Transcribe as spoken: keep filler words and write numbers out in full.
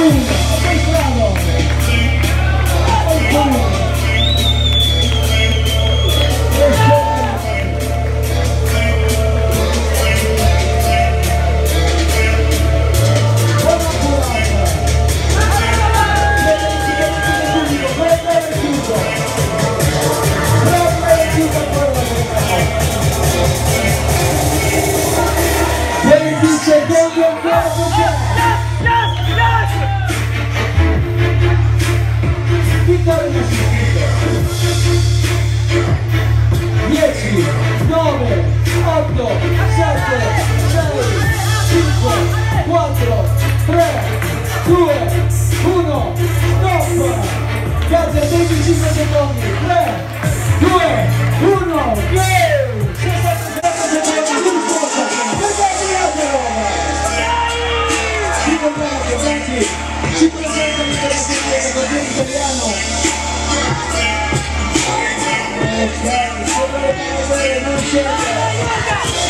Let's go.